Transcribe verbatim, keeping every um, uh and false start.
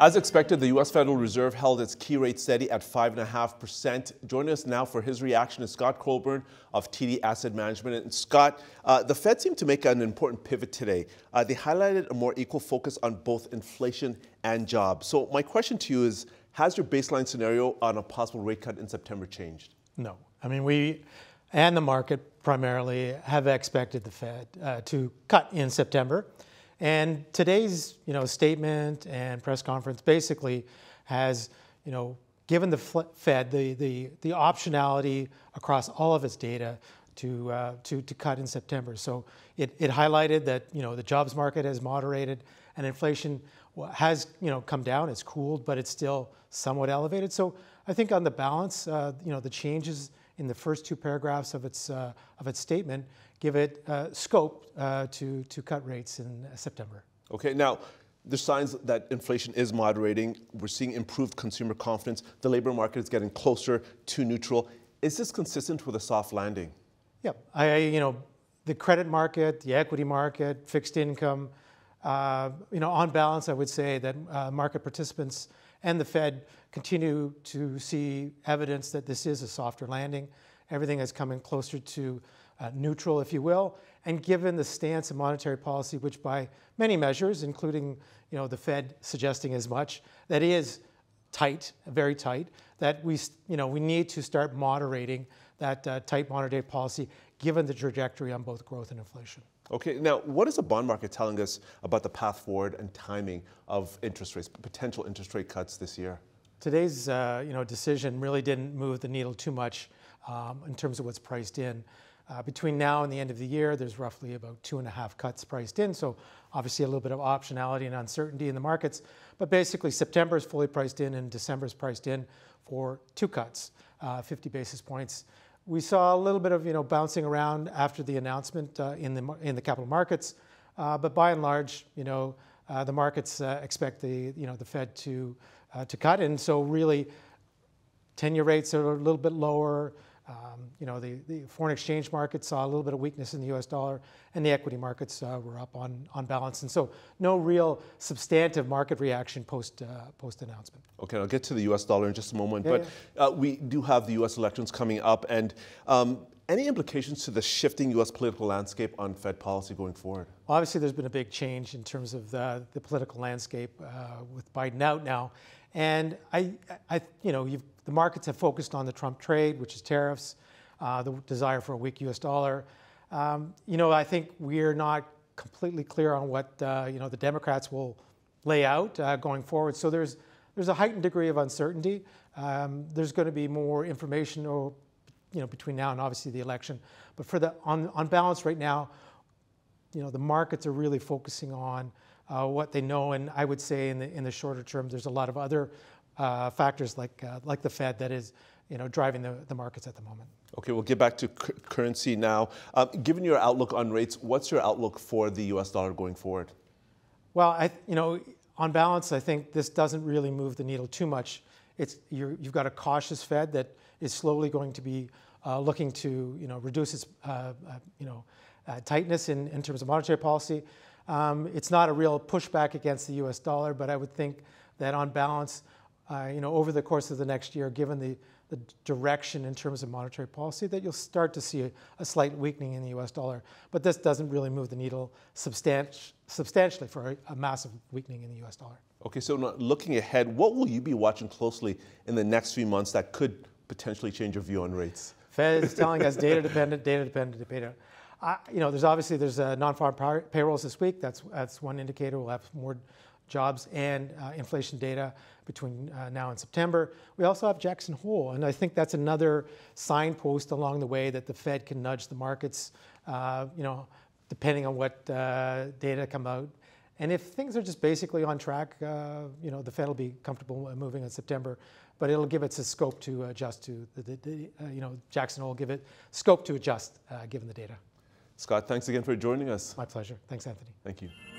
As expected, the U S Federal Reserve held its key rate steady at five point five percent. Joining us now for his reaction is Scott Colbourne of T D Asset Management. And Scott, uh, the Fed seemed to make an important pivot today. Uh, they highlighted a more equal focus on both inflation and jobs. So my question to you is, has your baseline scenario on a possible rate cut in September changed? No. I mean, we, and the market primarily, have expected the Fed uh, to cut in September. And today's, you know, statement and press conference basically has, you know, given the Fed the the, the optionality across all of its data to uh, to to cut in September. So it, it highlighted that, you know, the jobs market has moderated and inflation has, you know, come down. It's cooled, but it's still somewhat elevated. So I think on the balance, uh, you know, the changes in the first two paragraphs of its uh, of its statement give it uh, scope uh, to, to cut rates in September. Okay, now there's signs that inflation is moderating. We're seeing improved consumer confidence. The labor market is getting closer to neutral. Is this consistent with a soft landing? Yeah, I, you know, the credit market, the equity market, fixed income, uh, you know, on balance, I would say that uh, market participants and the Fed continue to see evidence that this is a softer landing. Everything is coming closer to Uh, neutral, if you will, and given the stance of monetary policy, which by many measures, including, you know, the Fed suggesting as much, that is tight, very tight, that we, you know, we need to start moderating that uh, tight monetary policy, given the trajectory on both growth and inflation. Okay, now what is the bond market telling us about the path forward and timing of interest rates, potential interest rate cuts this year? Today's, uh, you know, decision really didn't move the needle too much um, in terms of what's priced in. Uh, between now and the end of the year, there's roughly about two and a half cuts priced in. So obviously a little bit of optionality and uncertainty in the markets. But basically September is fully priced in and December is priced in for two cuts, uh, fifty basis points. We saw a little bit of, you know, bouncing around after the announcement uh, in the in the capital markets. Uh, but by and large, you know, uh, the markets uh, expect the, you know, the Fed to, uh, to cut. And so really ten-year rates are a little bit lower. Um, you know, the, the foreign exchange market saw a little bit of weakness in the U S dollar, and the equity markets uh, were up on, on balance. And so no real substantive market reaction post, uh, post-announcement. Okay, I'll get to the U S dollar in just a moment. Yeah, but yeah. Uh, we do have the U S elections coming up. And um, any implications to the shifting U S political landscape on Fed policy going forward? Well, obviously, there's been a big change in terms of the, the political landscape uh, with Biden out now. And I, I you know, you've The markets have focused on the Trump trade, which is tariffs, uh, the desire for a weak U S dollar. Um, you know, I think we're not completely clear on what uh, you know, the Democrats will lay out uh, going forward. So there's there's a heightened degree of uncertainty. Um, there's going to be more information, or, you know, between now and obviously the election. But for the on on balance right now, you know, the markets are really focusing on uh, what they know, and I would say in the in the shorter term, there's a lot of other Uh, factors like uh, like the Fed that is, you know, driving the, the markets at the moment. Okay, we'll get back to currency now. Uh, given your outlook on rates, what's your outlook for the U S dollar going forward? Well, I you know, on balance, I think this doesn't really move the needle too much. It's you're, you've got a cautious Fed that is slowly going to be uh, looking to, you know, reduce its uh, uh, you know uh, tightness in in terms of monetary policy. Um, it's not a real pushback against the U S dollar, but I would think that on balance, Uh, you know, over the course of the next year, given the, the direction in terms of monetary policy, that you'll start to see a, a slight weakening in the U S dollar. But this doesn't really move the needle substanti- substantially for a, a massive weakening in the U S dollar. Okay, so now looking ahead, what will you be watching closely in the next few months that could potentially change your view on rates? Fed is telling us data dependent, data dependent, data. Uh, you know, there's obviously there's uh, non-farm pay payrolls this week. That's that's one indicator. We'll have more jobs and uh, inflation data between uh, now and September. We also have Jackson Hole, and I think that's another signpost along the way that the Fed can nudge the markets, uh, you know, depending on what uh, data come out. And if things are just basically on track, uh, you know, the Fed will be comfortable moving in September, but it'll give it a scope to adjust to the, the, the uh, you know, Jackson Hole will give it scope to adjust uh, given the data. Scott, thanks again for joining us. My pleasure. Thanks, Anthony. Thank you.